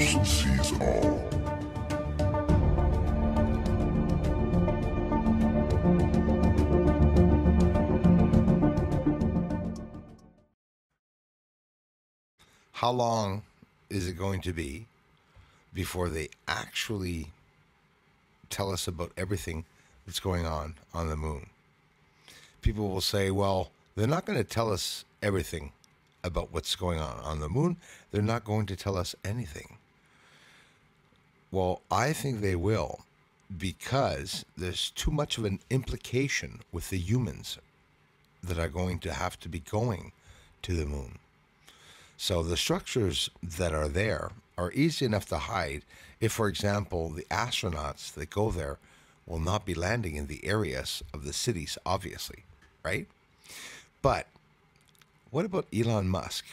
person sees all. How long is it going to be before they actually tell us about everything that's going on the moon? People will say, well, they're not going to tell us everything about what's going on the moon. They're not going to tell us anything. Well, I think they will, because there's too much of an implication with the humans that are going to have to be going to the moon. So the structures that are there are easy enough to hide if, for example, the astronauts that go there will not be landing in the areas of the cities, obviously, right? But what about Elon Musk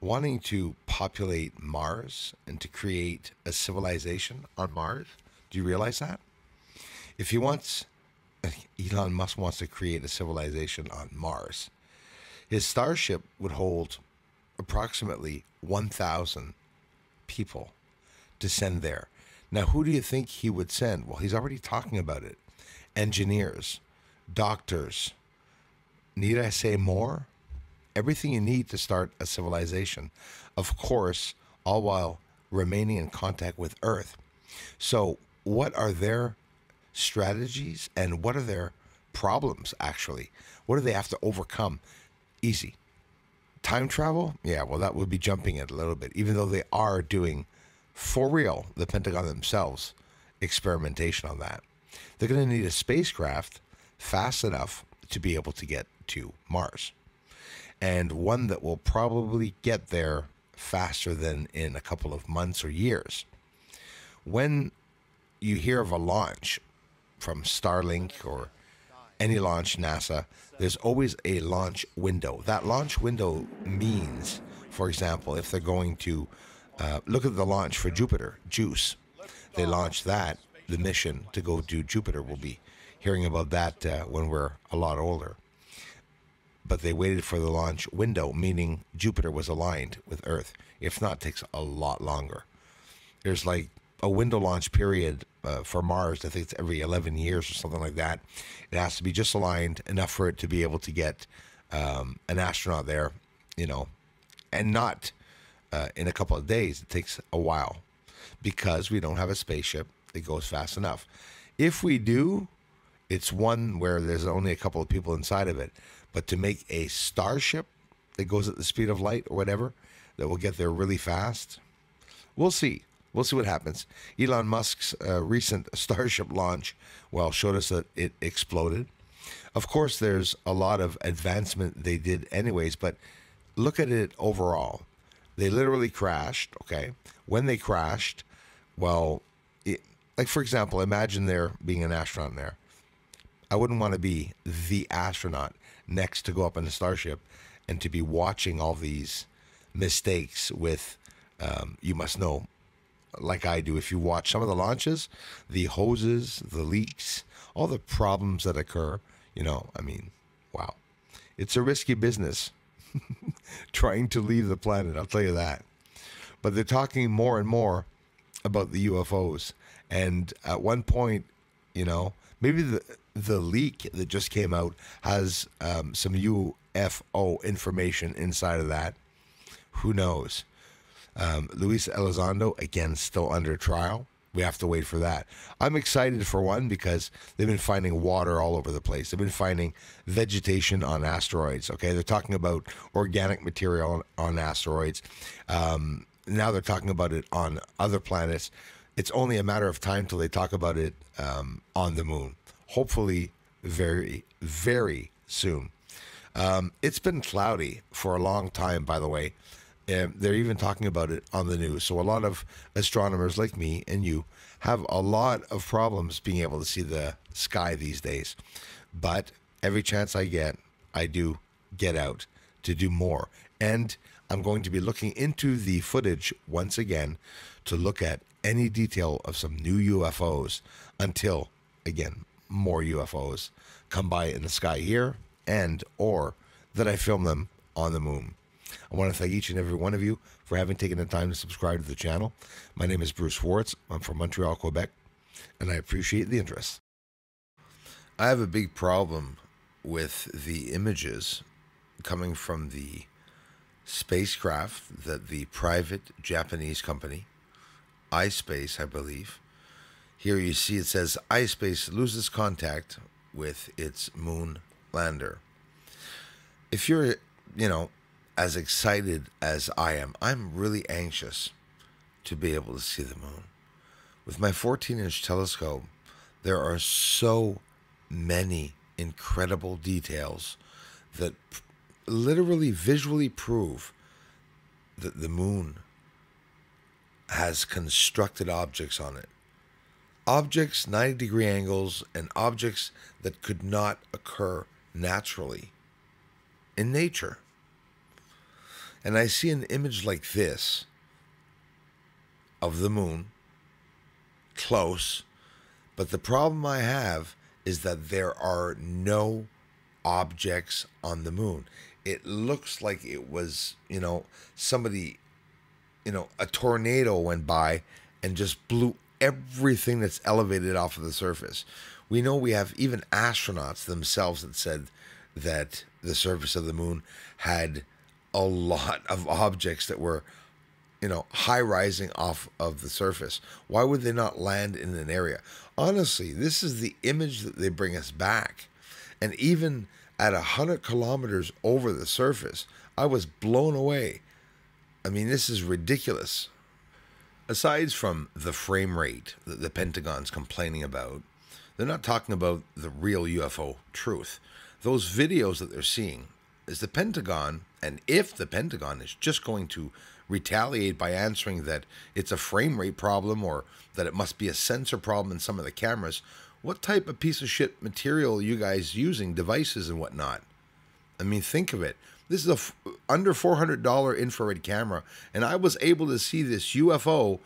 wanting to populate Mars and to create a civilization on Mars? Do you realize that? If he wants, Elon Musk wants to create a civilization on Mars, his Starship would hold approximately 1,000 people to send there. Now, who do you think he would send? Well, he's already talking about it. Engineers, doctors, need I say more? Everything you need to start a civilization, of course, all while remaining in contact with Earth. So what are their strategies and what are their problems, actually? What do they have to overcome? Easy. Time travel? Yeah, well, that would be jumping it a little bit, even though they are doing, for real, the Pentagon themselves, experimentation on that. They're going to need a spacecraft fast enough to be able to get to Mars, and one that will probably get there faster than in a couple of months or years. When you hear of a launch from Starlink or any launch, NASA, there's always a launch window. That launch window means, for example, if they're going to look at the launch for Jupiter, JUICE, they launched that, the mission to go to Jupiter. We'll be hearing about that when we're a lot older. But they waited for the launch window, meaning Jupiter was aligned with Earth. If not, it takes a lot longer. There's like a window launch period for Mars. I think it's every 11 years or something like that. It has to be just aligned enough for it to be able to get an astronaut there, you know, and not in a couple of days. It takes a while because we don't have a spaceship that goes fast enough. If we do, it's one where there's only a couple of people inside of it. But to make a starship that goes at the speed of light or whatever, that will get there really fast, we'll see. We'll see what happens. Elon Musk's recent Starship launch, well, showed us that it exploded. Of course, there's a lot of advancement they did anyways, but look at it overall. They literally crashed, okay? When they crashed, well, like, for example, imagine there being an astronaut there. I wouldn't want to be the astronaut next to go up in the Starship and to be watching all these mistakes with, you must know, like I do, if you watch some of the launches, the hoses, the leaks, all the problems that occur, you know, I mean, wow. It's a risky business trying to leave the planet, I'll tell you that. But they're talking more and more about the UFOs. And at one point, you know, maybe the leak that just came out has some UFO information inside of that. Who knows? Luis Elizondo, again, still under trial. We have to wait for that. I'm excited for one because they've been finding water all over the place. They've been finding vegetation on asteroids. Okay, they're talking about organic material on asteroids. Now they're talking about it on other planets. It's only a matter of time till they talk about it on the moon. Hopefully very, very soon. It's been cloudy for a long time, by the way. They're even talking about it on the news. So a lot of astronomers like me and you have a lot of problems being able to see the sky these days. But every chance I get, I do get out to do more. And I'm going to be looking into the footage once again to look at any detail of some new UFOs until, again, more UFOs come by in the sky here and or that I film them on the moon. I want to thank each and every one of you for having taken the time to subscribe to the channel. My name is Bruce Swartz. I'm from Montreal, Quebec, and I appreciate the interest. I have a big problem with the images coming from the spacecraft that the private Japanese company, iSpace, I believe. Here you see it says iSpace loses contact with its moon lander. If you're, you know, as excited as I am, I'm really anxious to be able to see the moon. With my 14-inch telescope, there are so many incredible details that literally visually prove that the moon has constructed objects on it. Objects, 90-degree angles, and objects that could not occur naturally in nature. And I see an image like this of the moon, close, but the problem I have is that there are no objects on the moon. It looks like it was, you know, somebody, you know, a tornado went by and just blew everything that's elevated off of the surface. We know we have even astronauts themselves that said that the surface of the moon had a lot of objects that were, you know, high rising off of the surface. Why would they not land in an area? Honestly, this is the image that they bring us back. And even at 100 kilometers over the surface, I was blown away. I mean, this is ridiculous. Aside from the frame rate that the Pentagon's complaining about, they're not talking about the real UFO truth. Those videos that they're seeing is the Pentagon, and if the Pentagon is just going to retaliate by answering that it's a frame rate problem or that it must be a sensor problem in some of the cameras, what type of piece of shit material are you guys using, devices and whatnot? I mean, think of it. This is a under $400 infrared camera, and I was able to see this UFO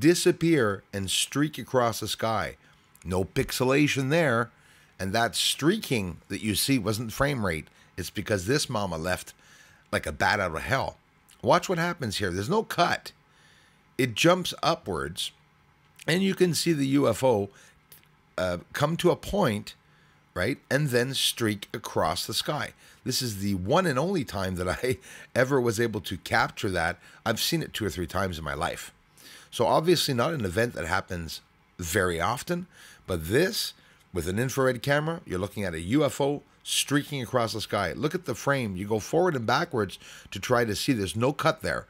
disappear and streak across the sky. No pixelation there, and that streaking that you see wasn't frame rate. It's because this mama left like a bat out of hell. Watch what happens here. There's no cut. It jumps upwards, and you can see the UFO come to a point, right, and then streak across the sky. This is the one and only time that I ever was able to capture that. I've seen it 2 or 3 times in my life. So obviously not an event that happens very often, but this, with an infrared camera, you're looking at a UFO streaking across the sky. Look at the frame. You go forward and backwards to try to see. There's no cut there.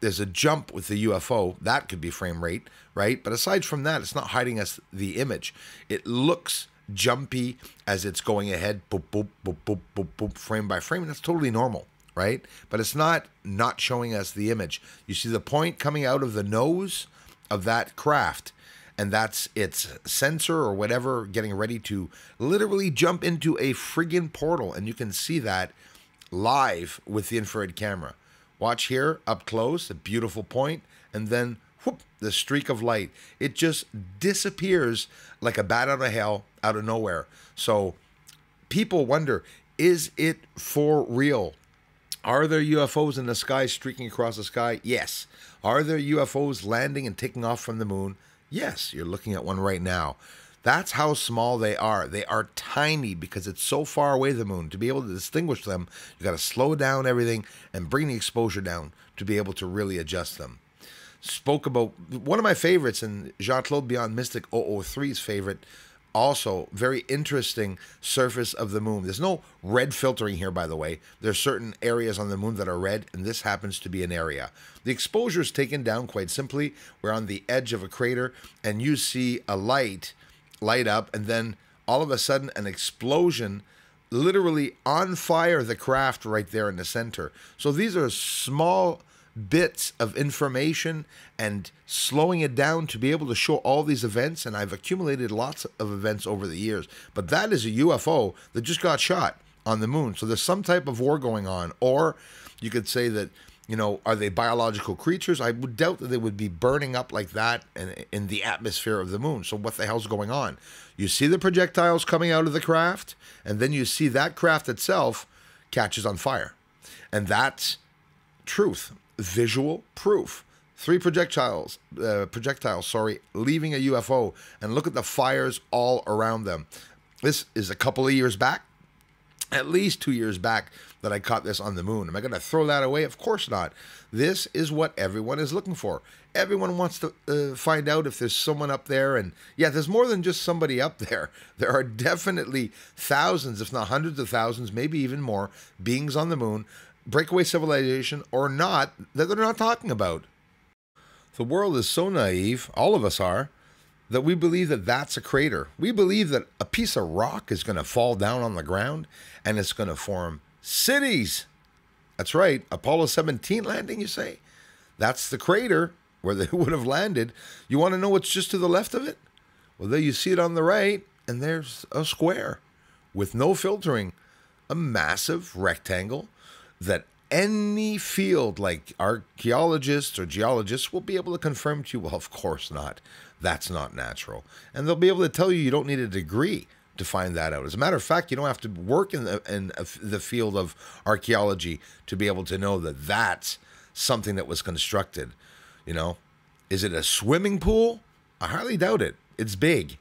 There's a jump with the UFO. That could be frame rate, right? But aside from that, it's not hiding us the image. It looks jumpy as it's going ahead, boop, boop, boop, boop, boop, boop, frame by frame. And that's totally normal, right? But it's not showing us the image. You see the point coming out of the nose of that craft, and that's its sensor or whatever getting ready to literally jump into a friggin' portal. And you can see that live with the infrared camera. Watch here, up close, a beautiful point, and then whoop, the streak of light. It just disappears like a bat out of hell, out of nowhere. So people wonder, is it for real? Are there UFOs in the sky streaking across the sky? Yes. Are there UFOs landing and taking off from the moon? Yes, you're looking at one right now. That's how small they are. They are tiny because it's so far away, the moon. To be able to distinguish them, you got to slow down everything and bring the exposure down to be able to really adjust them. Spoke about one of my favorites, and Jean-Claude Beyond Mystic 003's favorite, also very interesting surface of the moon. There's no red filtering here, by the way. There's certain areas on the moon that are red, and this happens to be an area. The exposure is taken down quite simply. We're on the edge of a crater, and you see a light up, and then all of a sudden an explosion literally on fire the craft right there in the center. So these are small bits of information and slowing it down to be able to show all these events, and I've accumulated lots of events over the years, but that is a UFO that just got shot on the moon. So there's some type of war going on, or you could say that, you know, are they biological creatures? I would doubt that they would be burning up like that in the atmosphere of the moon. So what the hell's going on? You see the projectiles coming out of the craft, and then you see that craft itself catches on fire. And that's truth, visual proof. 3 projectiles, leaving a UFO, and look at the fires all around them. This is a couple of years back, at least 2 years back, that I caught this on the moon. Am I going to throw that away? Of course not. This is what everyone is looking for. Everyone wants to find out if there's someone up there. And yeah, there's more than just somebody up there. There are definitely thousands, if not hundreds of thousands, maybe even more, beings on the moon, breakaway civilization or not, that they're not talking about. The world is so naive, all of us are, that we believe that that's a crater. We believe that a piece of rock is going to fall down on the ground and it's going to form cities. That's right. Apollo 17 landing, you say? That's the crater where they would have landed. You want to know what's just to the left of it? Well, there you see it on the right, and there's a square with no filtering, a massive rectangle that any field like archaeologists or geologists will be able to confirm to you, well, of course not. That's not natural. And they'll be able to tell you you don't need a degree to find that out. As a matter of fact, you don't have to work in the field of archaeology to be able to know that that's something that was constructed. You know, is it a swimming pool? I highly doubt it. It's big.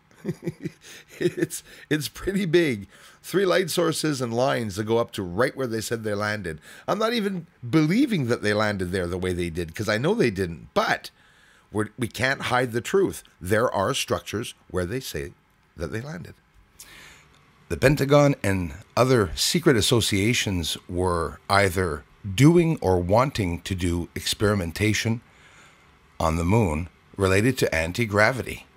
It's pretty big. 3 light sources and lines that go up to right where they said they landed. I'm not even believing that they landed there the way they did, because I know they didn't, but we can't hide the truth. There are structures where they say that they landed. The Pentagon and other secret associations were either doing or wanting to do experimentation on the moon related to anti-gravity.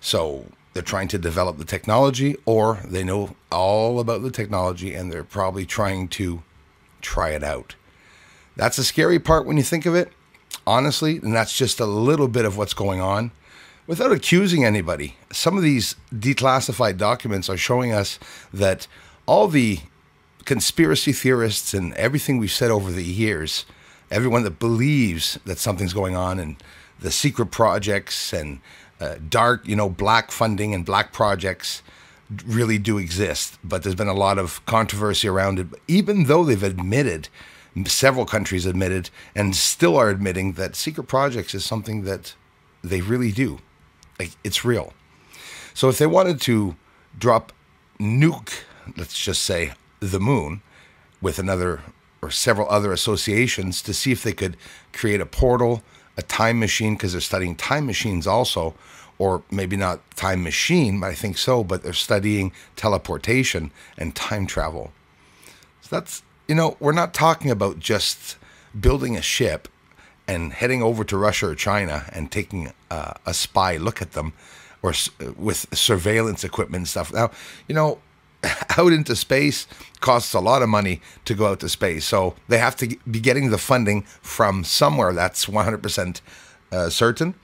So they're trying to develop the technology, or they know all about the technology and they're probably trying to try it out. That's the scary part when you think of it, honestly, and that's just a little bit of what's going on. Without accusing anybody, some of these declassified documents are showing us that all the conspiracy theorists and everything we've said over the years, everyone that believes that something's going on and the secret projects and dark, you know, black funding and black projects really do exist, but there's been a lot of controversy around it. Even though they've admitted, several countries admitted and still are admitting, that secret projects is something that they really do. Like, it's real. So if they wanted to drop nuke, let's just say, the moon with another or several other associations to see if they could create a portal, a time machine, because they're studying time machines also, or maybe not time machine, but I think so, but they're studying teleportation and time travel. So that's, you know, we're not talking about just building a ship and heading over to Russia or China and taking a spy look at them, or with surveillance equipment and stuff. Now, you know, out into space costs a lot of money to go out to space. So they have to be getting the funding from somewhere. That's 100% certain.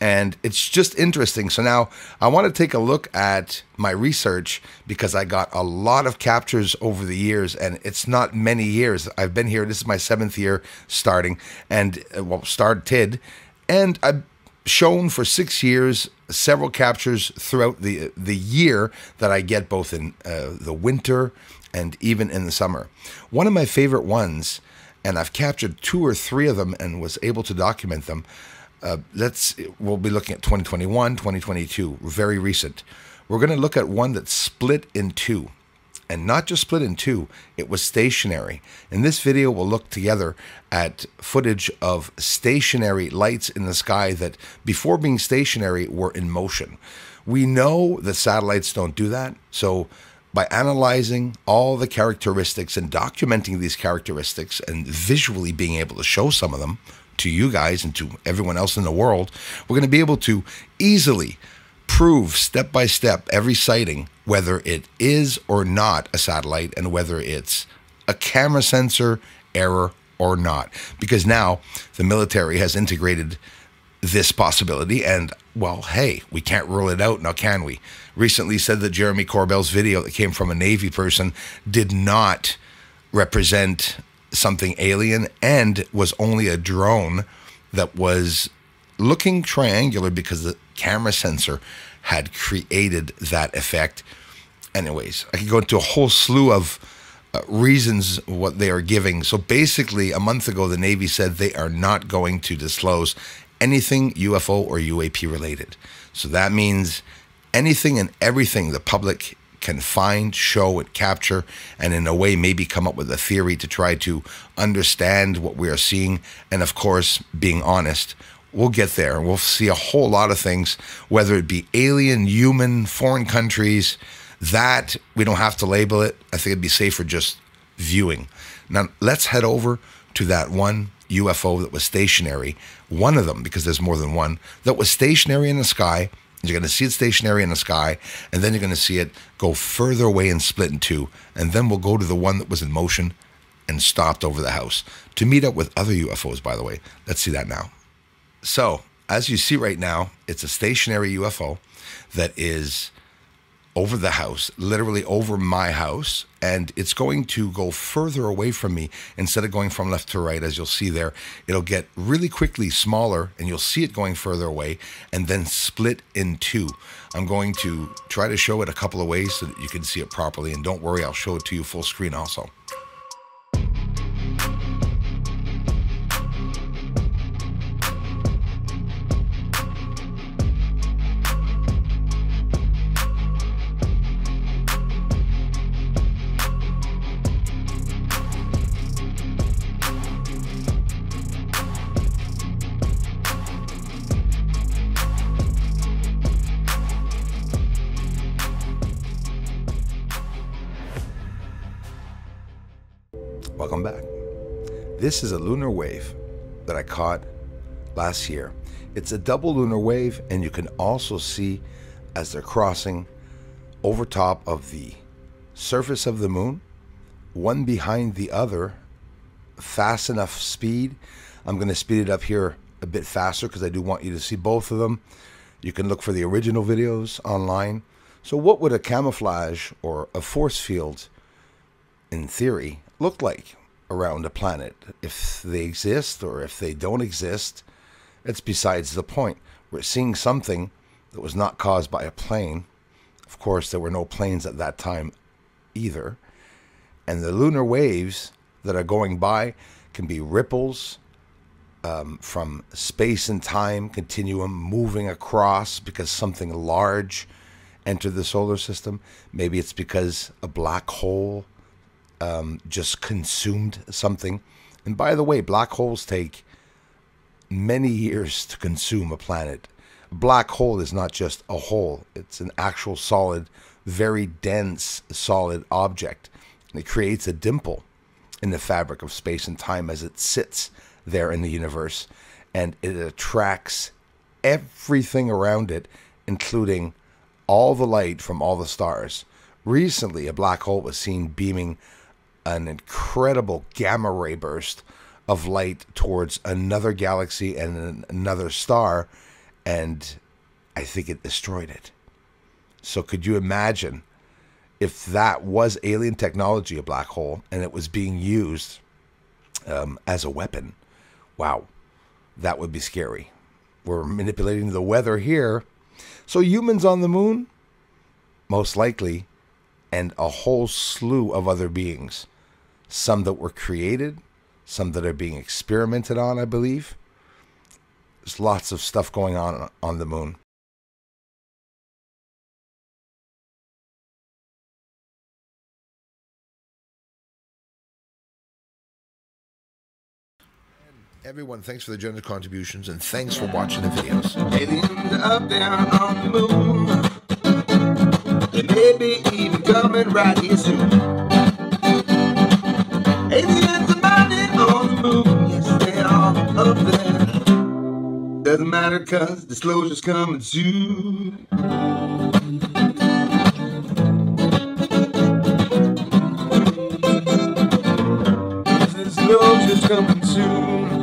And it's just interesting. So now I want to take a look at my research, because I got a lot of captures over the years, and it's not many years. I've been here. This is my 7th year starting, and well, started, and I've shown for 6 years several captures throughout the year that I get, both in the winter and even in the summer. One of my favorite ones, and I've captured 2 or 3 of them and was able to document them. We'll be looking at 2021, 2022, very recent. We're going to look at one that's split in 2. And not just split in 2, it was stationary. In this video, we'll look together at footage of stationary lights in the sky that, before being stationary, were in motion. We know that satellites don't do that. So by analyzing all the characteristics and documenting these characteristics and visually being able to show some of them to you guys and to everyone else in the world, we're going to be able to easily prove step by step every sighting, whether it is or not a satellite, and whether it's a camera sensor error or not. Because now the military has integrated this possibility, and, well, hey, we can't rule it out now, can we? Recently said that Jeremy Corbell's video that came from a Navy person did not represent something alien and was only a drone that was looking triangular because the camera sensor had created that effect. Anyways, I could go into a whole slew of reasons what they are giving. So basically, a month ago, the Navy said they are not going to disclose anything UFO or UAP related. So that means anything and everything the public can find, show, and capture, and in a way maybe come up with a theory to try to understand what we are seeing, and of course, being honest. We'll get there, and we'll see a whole lot of things, whether it be alien, human, foreign countries, that we don't have to label it. I think it'd be safer just viewing. Now, let's head over to that one UFO that was stationary, one of them, because there's more than one, that was stationary in the sky. You're going to see it stationary in the sky, and then you're going to see it go further away and split in two, and then we'll go to the one that was in motion and stopped over the house to meet up with other UFOs, by the way. Let's see that now. So, as you see right now, it's a stationary UFO that is over the house, literally over my house, and it's going to go further away from me instead of going from left to right, as you'll see there. It'll get really quickly smaller, and you'll see it going further away, and then split in two. I'm going to try to show it a couple of ways so that you can see it properly, and don't worry, I'll show it to you full screen also. Welcome back. This is a lunar wave that I caught last year. It's a double lunar wave, and you can also see as they're crossing over top of the surface of the moon, one behind the other, fast enough speed. I'm going to speed it up here a bit faster because I do want you to see both of them. You can look for the original videos online. So what would a camouflage or a force field, in theory, look like around a planet? If they exist or if they don't exist, it's besides the point. We're seeing something that was not caused by a plane. Of course, there were no planes at that time either. And the lunar waves that are going by can be ripples from space and time continuum moving across because something large entered the solar system. Maybe it's because a black hole just consumed something. And by the way, black holes take many years to consume a planet. A black hole is not just a hole. It's an actual solid, very dense, solid object. And it creates a dimple in the fabric of space and time as it sits there in the universe. And it attracts everything around it, including all the light from all the stars. Recently, a black hole was seen beaming an incredible gamma ray burst of light towards another galaxy and another star, and I think it destroyed it. So could you imagine if that was alien technology, a black hole, and it was being used as a weapon? Wow, that would be scary. We're manipulating the weather here. So humans on the moon, most likely, and a whole slew of other beings. Some that were created, some that are being experimented on, I believe. There's lots of stuff going on the moon. Everyone, thanks for the generous contributions, and thanks for watching the videos. Aliens up there on the moon. Maybe even coming right here soon. Aliens are mighty on the moon. Yes, they are up there. Doesn't matter, cause disclosure's coming soon. Disclosure's coming soon.